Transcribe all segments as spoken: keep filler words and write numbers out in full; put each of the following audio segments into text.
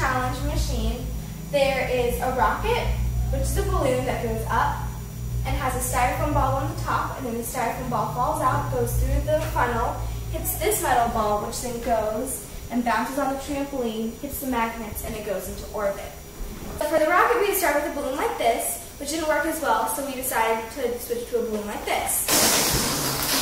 challenge machine, there is a rocket, which is a balloon that goes up and has a styrofoam ball on the top, and then the styrofoam ball falls out, goes through the funnel, hits this metal ball, which then goes and bounces on the trampoline, hits the magnets, and it goes into orbit. But for the rocket, we started with a balloon like this, which didn't work as well, so we decided to switch to a balloon like this.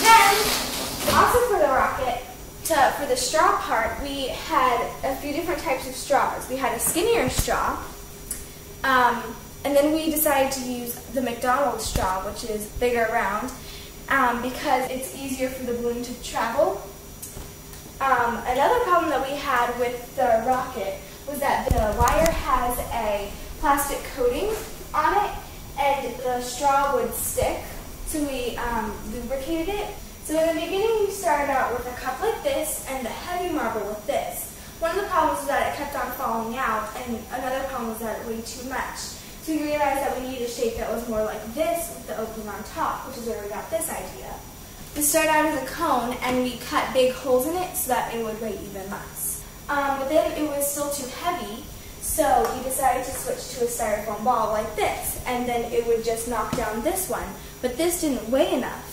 Then, also for the rocket, to, for the straw part, we had a few different types of straws. We had a skinnier straw, um, and then we decided to use the McDonald's straw, which is bigger round, um, because it's easier for the balloon to travel. Um, another problem that we had with the rocket was that the wire has a plastic coating on it, and the straw would stick, so we um, lubricated it. So in the beginning, we started out with a cup like this and a heavy marble with this. One of the problems was that it kept on falling out, and another problem was that it weighed too much. So we realized that we needed a shape that was more like this with the opening on top, which is where we got this idea. We started out as a cone, and we cut big holes in it so that it would weigh even less. Um, but then it was still too heavy, so we decided to switch to a styrofoam ball like this, and then it would just knock down this one. But this didn't weigh enough,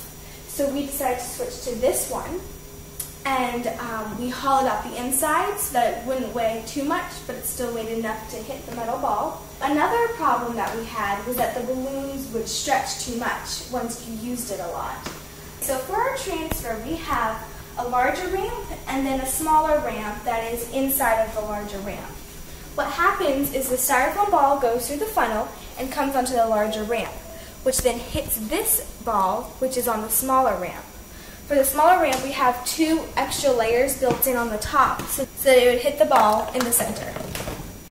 so we decided to switch to this one, and um, we hollowed out the inside so that it wouldn't weigh too much, but it still weighed enough to hit the metal ball. Another problem that we had was that the balloons would stretch too much once you used it a lot. So for our transfer, we have a larger ramp and then a smaller ramp that is inside of the larger ramp. What happens is the styrofoam ball goes through the funnel and comes onto the larger ramp, which then hits this ball, which is on the smaller ramp. For the smaller ramp, we have two extra layers built in on the top so that it would hit the ball in the center.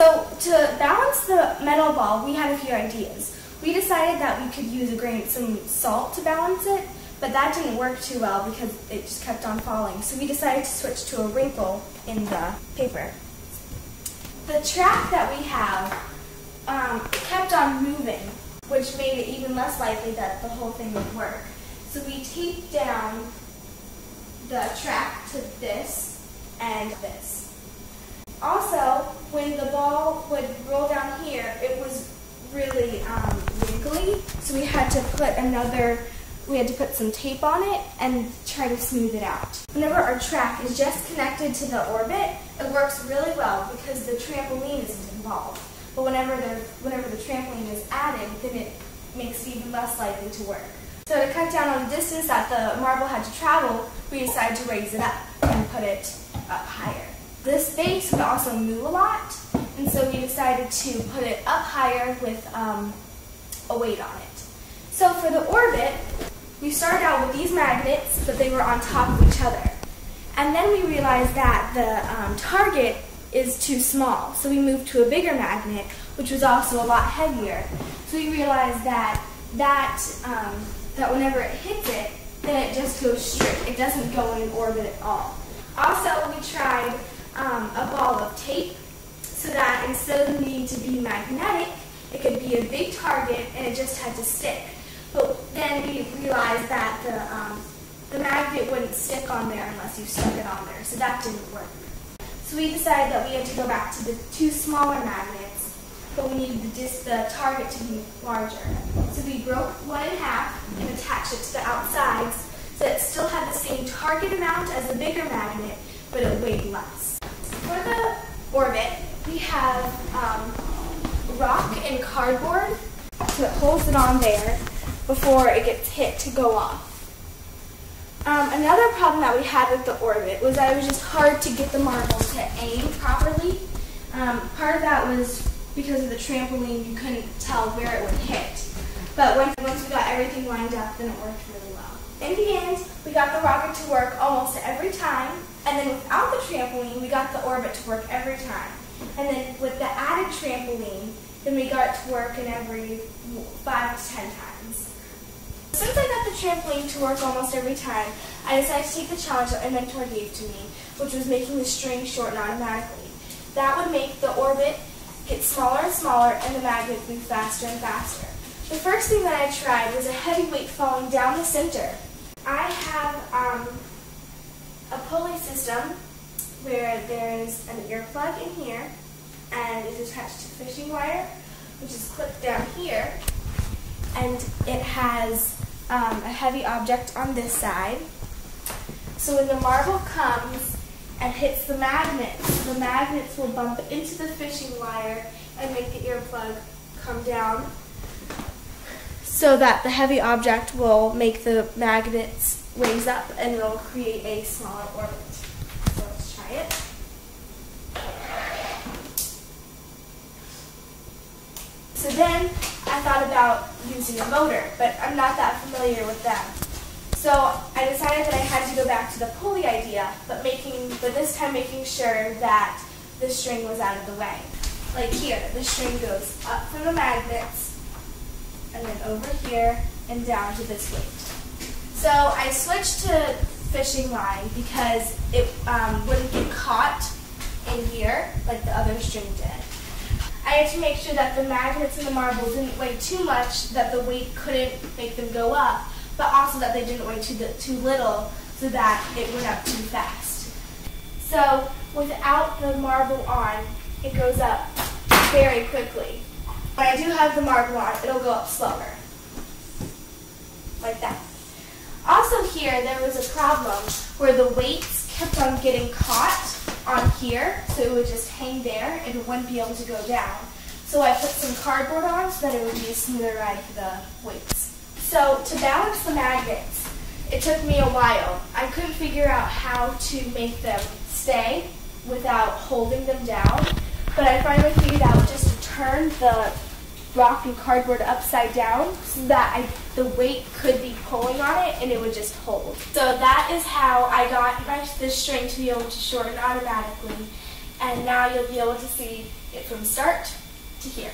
So to balance the metal ball, we had a few ideas. We decided that we could use a grain of some salt to balance it, but that didn't work too well because it just kept on falling. So we decided to switch to a wrinkle in the paper. The track that we have um, kept on moving, which made it even less likely that the whole thing would work. So we taped down the track to this and this. Also, when the ball would roll down here, it was really um, wrinkly, so we had to put another, we had to put some tape on it and try to smooth it out. Whenever our track is just connected to the orbit, it works really well because the trampoline isn't involved. But whenever the, whenever the trampoline is added, then it makes it even less likely to work. So to cut down on the distance that the marble had to travel, we decided to raise it up and put it up higher. This base would also move a lot, and so we decided to put it up higher with um, a weight on it. So for the orbit, we started out with these magnets, but they were on top of each other. And then we realized that the um, target is too small, so we moved to a bigger magnet, which was also a lot heavier. So we realized that that um, that whenever it hits it, then it just goes straight. It doesn't go in an orbit at all. Also, we tried um, a ball of tape so that instead of needing to be magnetic, it could be a big target and it just had to stick. But then we realized that the, um, the magnet wouldn't stick on there unless you stuck it on there, so that didn't work. So we decided that we had to go back to the two smaller magnets, but we needed the, dis the target to be larger. So we broke one in half and attached it to the outsides, so that it still had the same target amount as the bigger magnet, but it weighed less. For the orbit, we have um, rock and cardboard, so it holds it on there before it gets hit to go off. Um, another problem that we had with the orbit was that it was just hard to get the marble to aim properly. Um, part of that was because of the trampoline, you couldn't tell where it would hit. But when, once we got everything lined up, then it worked really well. In the end, we got the rocket to work almost every time, and then without the trampoline, we got the orbit to work every time. And then with the added trampoline, then we got it to work in every five to ten times. Since I got the trampoline to work almost every time, I decided to take the challenge that my mentor gave to me, which was making the string shorten automatically. That would make the orbit get smaller and smaller and the magnet move faster and faster. The first thing that I tried was a heavy weight falling down the center. I have um, a pulley system where there's an earplug in here, and is attached to fishing wire, which is clipped down here, and it has um, a heavy object on this side. So when the marble comes and hits the magnets, the magnets will bump into the fishing wire and make the earplug come down, so that the heavy object will make the magnets raise up and it'll create a smaller orbit. So let's try it. So then I thought about using a motor, but I'm not that familiar with them. So I decided that I had to go back to the pulley idea, but making, but this time making sure that the string was out of the way. Like here, the string goes up from the magnets, and then over here, and down to this weight. So I switched to fishing line because it um, wouldn't get caught in here like the other string did. I had to make sure that the magnets and the marble didn't weigh too much, that the weight couldn't make them go up, but also that they didn't weigh too, too little so that it went up too fast. So without the marble on, it goes up very quickly. When I do have the marble on, it'll go up slower, like that. Also here, there was a problem where the weights kept on getting caught on here, so it would just hang there and it wouldn't be able to go down. So I put some cardboard on so that it would be a smoother ride for the weights. So to balance the magnets, it took me a while. I couldn't figure out how to make them stay without holding them down, but I finally figured out just to turn the rock and cardboard upside down so that I, the weight could be pulling on it and it would just hold. So that is how I got my, this string to be able to shorten automatically, and now you'll be able to see it from start to here.